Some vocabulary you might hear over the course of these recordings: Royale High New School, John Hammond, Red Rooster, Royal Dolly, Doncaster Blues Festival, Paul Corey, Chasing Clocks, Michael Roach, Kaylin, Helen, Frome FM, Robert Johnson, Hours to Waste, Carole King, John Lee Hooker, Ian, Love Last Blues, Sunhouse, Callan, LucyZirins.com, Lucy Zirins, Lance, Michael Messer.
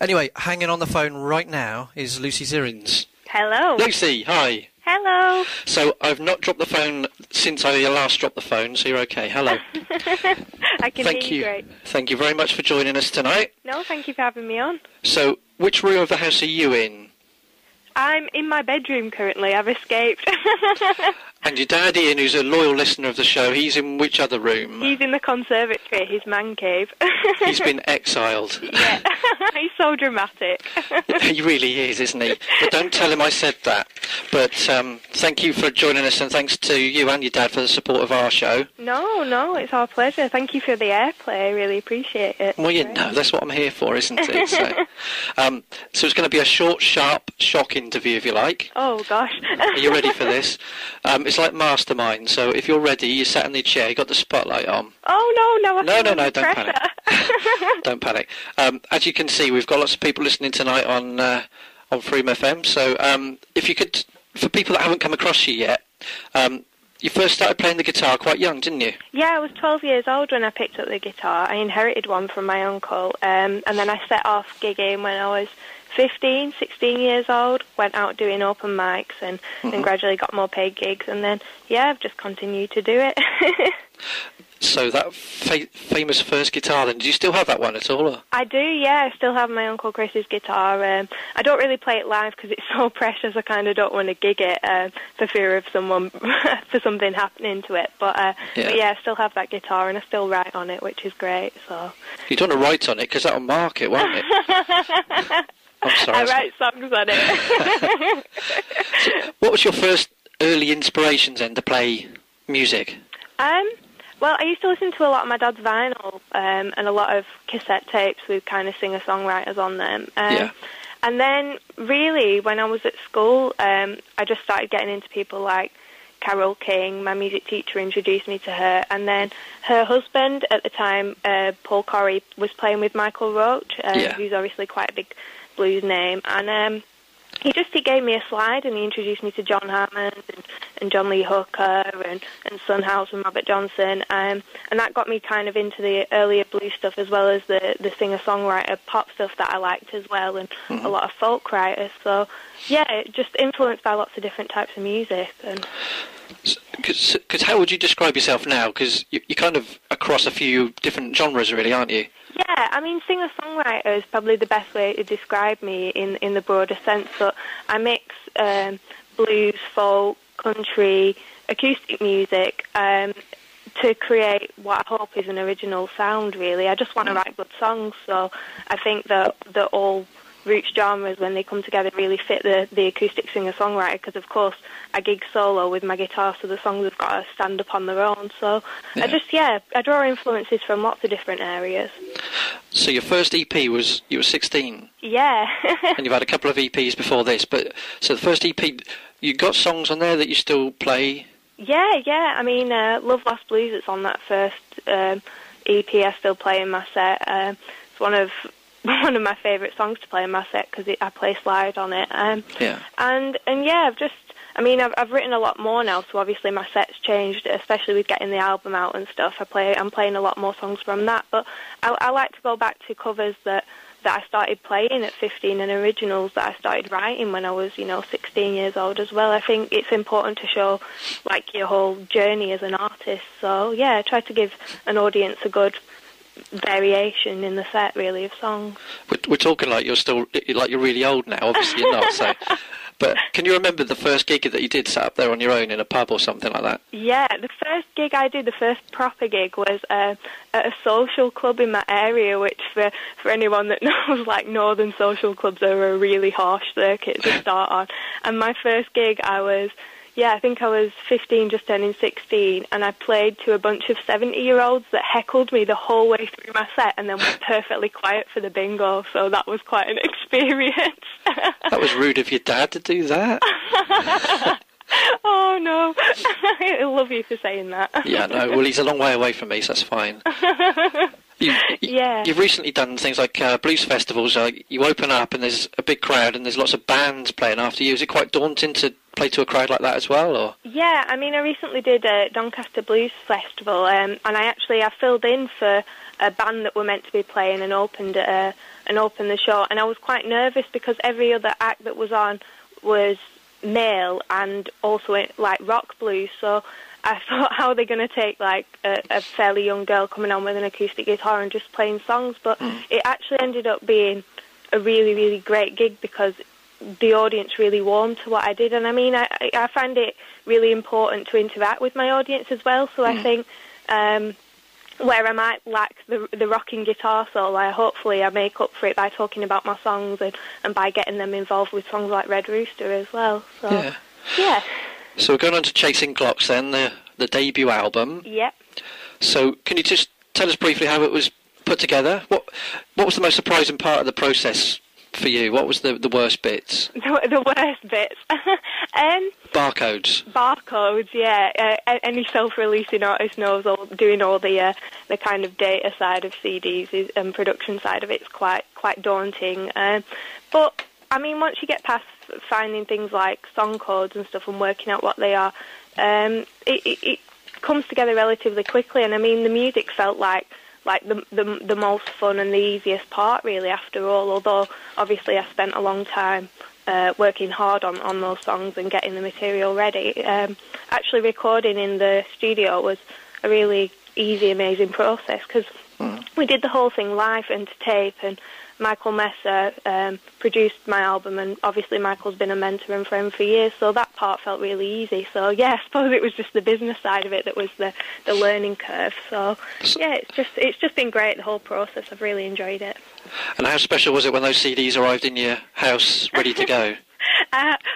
Anyway, hanging on the phone right now is Lucy Zirins. Hello. Lucy, hi. Hello. So I've not dropped the phone since I last dropped the phone, so you're okay. Hello. I can hear you great. Thank you very much for joining us tonight. No, thank you for having me on. So which room of the house are you in? I'm in my bedroom currently. I've escaped. And your dad, Ian, who's a loyal listener of the show, he's in which other room? He's in the conservatory, his man cave. He's been exiled. Yeah, he's so dramatic. He really is, isn't he? But don't tell him I said that. But thank you for joining us, and thanks to you and your dad for the support of our show. No, it's our pleasure. Thank you for the airplay. I really appreciate it. Well, you know, that's what I'm here for, isn't it? So it's going to be a short, sharp, shocking interview, if you like. Oh, gosh. Are you ready for this? It's like Mastermind, so if you're ready, you sat in the chair, you got the spotlight on. Oh, no, no, don't panic. Don't panic. As you can see, we've got lots of people listening tonight on Frome FM, so if you could, for people that haven't come across you yet, you first started playing the guitar quite young, didn't you? Yeah, I was 12 years old when I picked up the guitar. I inherited one from my uncle, and then I set off gigging when I was 15, 16 years old, went out doing open mics and then gradually got more paid gigs, and then, yeah, I've just continued to do it. So that famous first guitar then, do you still have that one at all? Or? I do, yeah, I still have my Uncle Chris's guitar. I don't really play it live because it's so precious, I kind of don't want to gig it for fear of someone, for something happening to it. But yeah, I still have that guitar and I still write on it, which is great. So you don't want to write on it because that'll mark it, won't it? I'm sorry, I write songs on it. So, what was your first early inspirations then to play music? Well, I used to listen to a lot of my dad's vinyl and a lot of cassette tapes with kind of singer-songwriters on them. And then really when I was at school, I just started getting into people like Carole King. My music teacher introduced me to her, and then her husband at the time, Paul Corey, was playing with Michael Roach, who's obviously quite a big blues name, and he gave me a slide and he introduced me to John Hammond and John Lee Hooker and Sunhouse and Robert Johnson, and that got me kind of into the earlier blues stuff as well as the singer-songwriter pop stuff that I liked as well, and a lot of folk writers. So yeah, just influenced by lots of different types of music. And because how would you describe yourself now? Because you're kind of across a few different genres really, aren't you? Yeah, I mean, singer-songwriter is probably the best way to describe me in the broader sense, but I mix blues, folk, country, acoustic music to create what I hope is an original sound, really. I just want to write good songs, so I think that all roots genres, when they come together, really fit the acoustic singer-songwriter, because, of course, I gig solo with my guitar, so the songs have got to stand up on their own. So I draw influences from lots of different areas. So your first EP was, you were 16? Yeah. And you've had a couple of EPs before this, but so the first EP, you got songs on there that you still play? Yeah, I mean, Love Last Blues, it's on that first EP I still play in my set. It's one of my favourite songs to play in my set because I play slide on it. I've written a lot more now, so obviously my set's changed, especially with getting the album out and stuff. I'm playing a lot more songs from that, but I like to go back to covers that I started playing at 15 and originals that I started writing when I was, 16 years old as well. I think it's important to show, like, your whole journey as an artist. So, yeah, I try to give an audience a good variation in the set, really, of songs. We're talking like you're really old now. Obviously you're not. So, but can you remember the first gig that you did set up there on your own in a pub or something like that? Yeah, the first gig I did, the first proper gig, was at a social club in my area, which for anyone that knows, like, northern social clubs are a really harsh circuit to start on. And my first gig, I think I was 15, just turning 16, and I played to a bunch of 70-year-olds that heckled me the whole way through my set and then went perfectly quiet for the bingo, so that was quite an experience. That was rude of your dad to do that. Oh, no. I love you for saying that. Yeah, no, well, he's a long way away from me, so that's fine. You've recently done things like blues festivals. You open up and there's a big crowd and there's lots of bands playing after you. Is it quite daunting to play to a crowd like that as well? Or? Yeah, I mean, I recently did a Doncaster Blues Festival, and I filled in for a band that were meant to be playing and opened at and opened the show, and I was quite nervous because every other act that was on was male and also like rock blues, so I thought, how are they going to take like a fairly young girl coming on with an acoustic guitar and just playing songs? But it actually ended up being a really, really great gig because the audience really warmed to what I did. And I mean, I find it really important to interact with my audience as well, so I think where I might lack the rocking guitar solo, hopefully I make up for it by talking about my songs and by getting them involved with songs like Red Rooster as well. So, yeah. So we're going on to Chasing Clocks then, the debut album. Yep. So can you just tell us briefly how it was put together? What was the most surprising part of the process for you? What was the worst bits? The worst bits? Barcodes. Barcodes, yeah. Any self-releasing artist knows doing all the kind of data side of CDs and production side of it is quite daunting. But, I mean, once you get past finding things like song codes and stuff and working out what they are, it comes together relatively quickly. And, I mean, the music felt like the most fun and the easiest part, really, after all, although obviously I spent a long time working hard on those songs and getting the material ready. Actually recording in the studio was a really easy, amazing process because we did the whole thing live and to tape, and Michael Messer produced my album, and obviously Michael's been a mentor and friend for years, so that part felt really easy. So, yeah, I suppose it was just the business side of it that was the learning curve. So, yeah, it's just been great, the whole process. I've really enjoyed it. And how special was it when those CDs arrived in your house ready to go?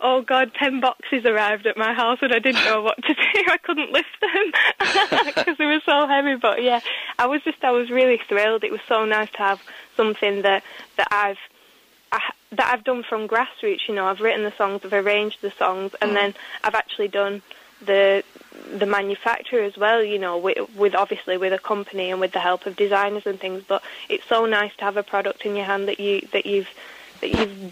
Oh, God, 10 boxes arrived at my house and I didn't know what to do. I couldn't lift them because they were so heavy. But, yeah, I was really thrilled. It was so nice to have something that I've done from grassroots. You know, I've written the songs, I've arranged the songs, and then I've actually done the manufacture as well, you know, with obviously with a company and with the help of designers and things. But it's so nice to have a product in your hand that you've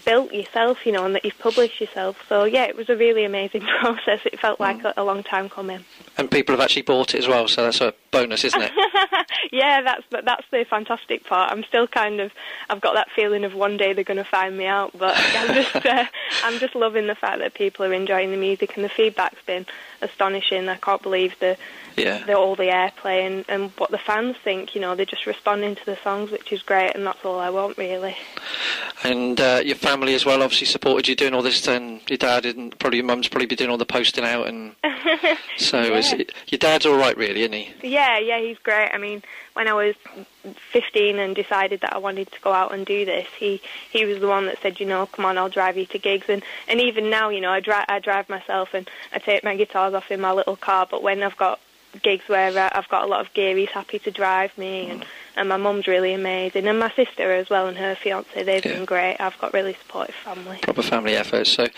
built yourself, you know, and that you've published yourself. So, yeah, it was a really amazing process. It felt like a long time coming. And people have actually bought it as well, so that's a bonus, isn't it? Yeah, that's the fantastic part. I'm still I've got that feeling of one day they're going to find me out, but I'm just loving the fact that people are enjoying the music, and the feedback's been astonishing. I can't believe all the airplay and what the fans think, you know. They're just responding to the songs, which is great, and that's all I want, really. And your family as well obviously supported you doing all this, and your dad and probably your mum's probably been doing all the posting out, and so yeah. Your dad's all right, really, isn't he? Yeah, he's great. I mean, when I was 15 and decided that I wanted to go out and do this, he was the one that said, you know, come on, I'll drive you to gigs. And even now, you know, I drive myself and I take my guitars off in my little car, but when I've got gigs where I've got a lot of gear, he's happy to drive me, and my mum's really amazing, and my sister as well, and her fiance, they've been great. I've got really supportive family. Proper family efforts. So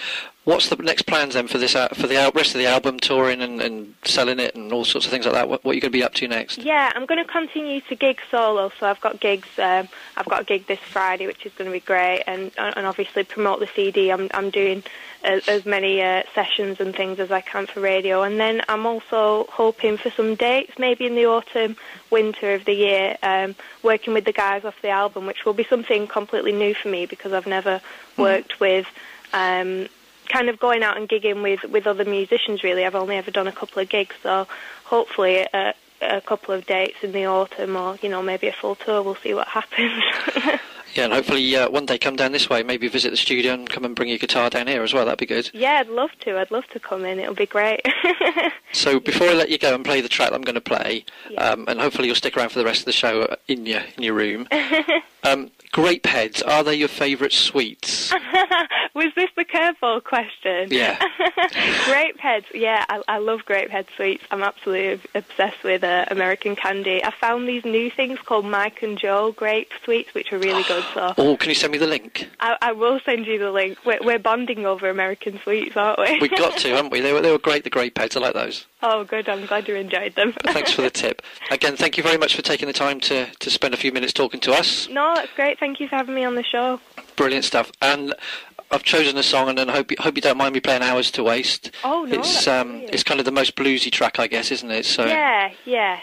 what's the next plans then for the rest of the album, touring and selling it and all sorts of things like that? What are you going to be up to next? Yeah, I'm going to continue to gig solo, so I've got gigs. I've got a gig this Friday, which is going to be great, and obviously promote the CD. I'm doing as many sessions and things as I can for radio, and then I'm also hoping for some dates, maybe in the autumn, winter of the year, working with the guys off the album, which will be something completely new for me because I've never worked with kind of going out and gigging with other musicians, really. I've only ever done a couple of gigs, so hopefully a couple of dates in the autumn, or, you know, maybe a full tour. We'll see what happens. Yeah, and hopefully one day come down this way, maybe visit the studio and come and bring your guitar down here as well. That'd be good. Yeah, I'd love to come in. It'll be great. So before I let you go and play the track that I'm going to play, and hopefully you'll stick around for the rest of the show in your room, grape heads, are they your favourite sweets? Was this the curveball question? Yeah. Grape heads, yeah, I love grape head sweets. I'm absolutely obsessed with American candy. I found these new things called Mike and Joe grape sweets, which are really good. So. Oh, can you send me the link? I will send you the link. We're bonding over American sweets, aren't we? We've got to, haven't we? They were great, the grape heads. I like those. Oh, good. I'm glad you enjoyed them. Thanks for the tip. Again, thank you very much for taking the time to spend a few minutes talking to us. No, that's great. Thank you for having me on the show. Brilliant stuff. And I've chosen a song, and then hope you don't mind me playing "Hours to Waste." Oh no, it's kind of the most bluesy track, I guess, isn't it? So yeah.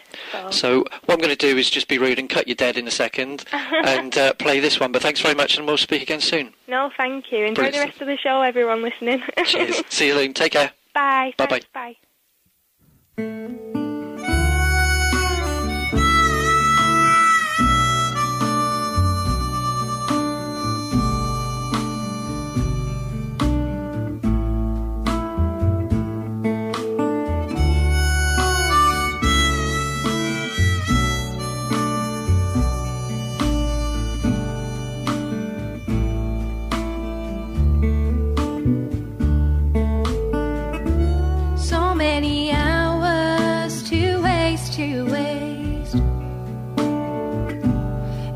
So what I'm going to do is just be rude and cut you dead in a second, and play this one. But thanks very much, and we'll speak again soon. No, thank you. Enjoy the rest of the show, everyone listening. Cheers. See you soon. Take care. Bye. Bye. Thanks, bye. Bye.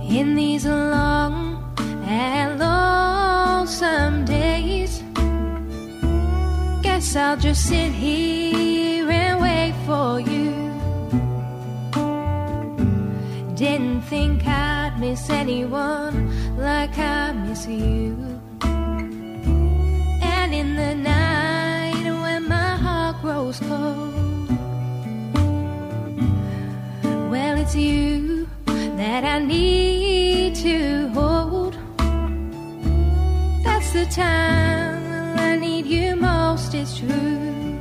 In these long and lonesome days, guess I'll just sit here and wait for you. Didn't think I'd miss anyone like I miss you. And in the night when my heart grows cold, well, it's you that I need to hold. That's the time I need you most, it's true.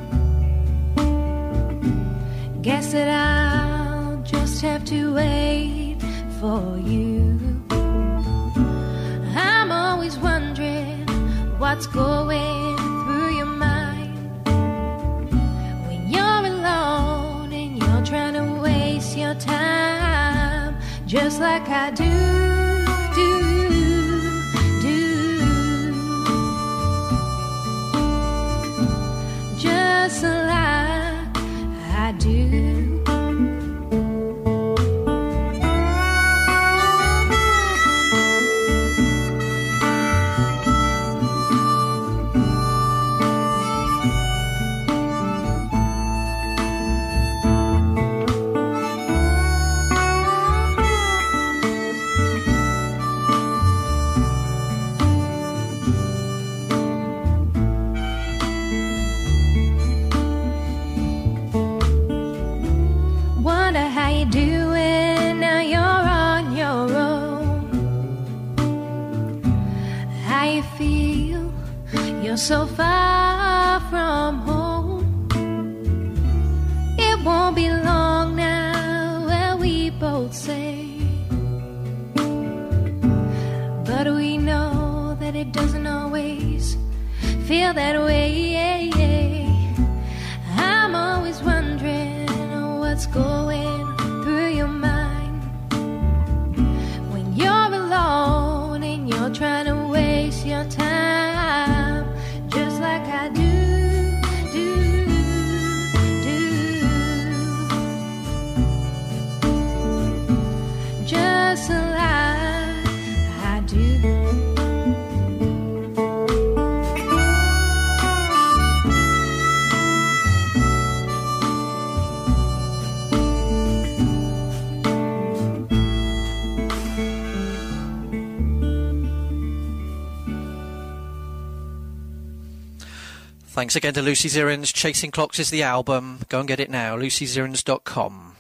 Guess that I'll just have to wait for you. I'm always wondering what's going through your mind when you're alone and you're trying to waste your time, just like I do. Just like I do. So far from home, it won't be long now where we both say, but we know that it doesn't always feel that way. I'm always wondering what's going through your mind when you're alone and you're trying to waste your time. I do, just like I do. Thanks again to Lucy Zirins. Chasing Clocks is the album. Go and get it now. LucyZirins.com.